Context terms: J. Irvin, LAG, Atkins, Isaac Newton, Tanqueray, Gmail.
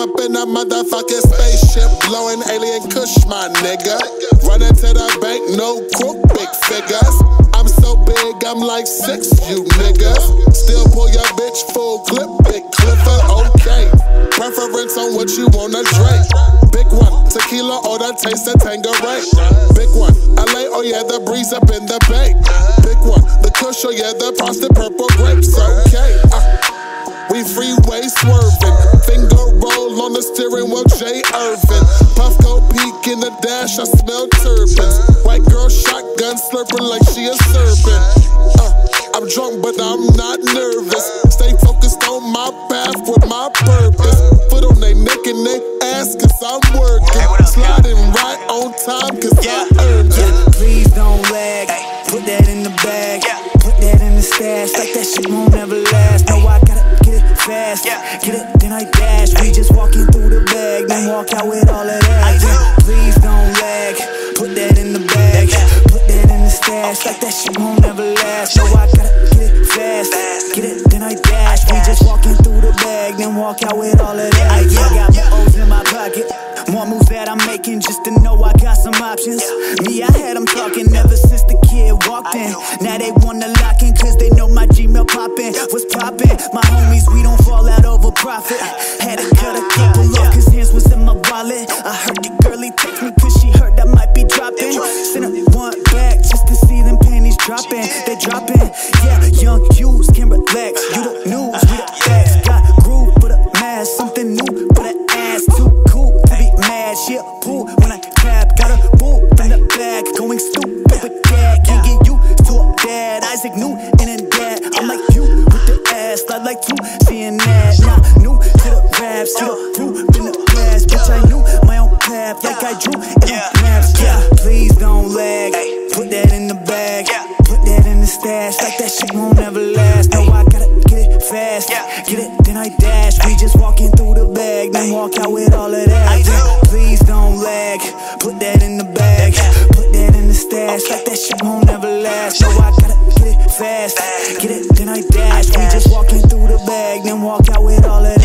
up in a motherfucking spaceship, blowing alien kush, my nigga. Running to the bank, no crook, big figures. I'm so big, I'm like six, you niggas. Still pull your bitch full clip, big clipper, okay. Preference on what you wanna drink. Big one, tequila or the taste of Tanqueray. Big one, LA, oh yeah, the breeze up in the bay. Big one, the kush, oh yeah, the frosted purple grapes, okay. We freeway swerving, finger roll on the steering wheel, J. Irvin. Puff go peek in the dash, I smell turbans. White girl shotgun slurping like she a serpent. I'm drunk but I'm not nervous. Stay focused on my path with my purpose. Foot on they neck and they ass cause I'm working. Sliding right on time cause I earned it. Please don't lag, put that in the bag, put that in the stash, like that shit won't ever last. No, I gotta fast, get it, then I dash. We just walking through the bag, then walk out with all of that. Please don't lag, put that in the bag, put that in the stash, like that shit won't never last. No, I gotta get it fast, get it, then I dash. We just walking through the bag, then walk out with all of that. I got my O's in my pocket, more moves that I'm making just to know I got some options. Me, I had them talking ever since the kid walked in. Now they wanna lock in cause they know my Gmail poppin'. What's poppin'? My homies, we don't fall out over profit. Had to cut a couple off cause hands was in my wallet. I heard the girlie text me cause she heard I might be dropping. Sent her one back just to see them panties droppin'. They droppin', yeah, young Hughes can relax. You the news, we the facts. Got groove for the mask, something new for the ass. Too cool to be mad, shit pull when I clap. Got a boo in the back, going stupid with that. Can't get you to a dad, Isaac Newton and dad. I'm like you with the ass, I like you seeing that. Not new to the raps, you the group in the past. Bitch, I knew my own path, like I drew in the maps. Yeah, please don't lag, put that in the bag, put that in the stash, like that shit won't ever last. No, I gotta get it fast, get it, then I dash. We just walking through the bag, then walk out with all of that. Please don't lag, put that in the bag, put that in the stash, like that shit won't ever last. No, I gotta get it fast, get it, then I dash. We just walking through the bag, then walk out with all of that.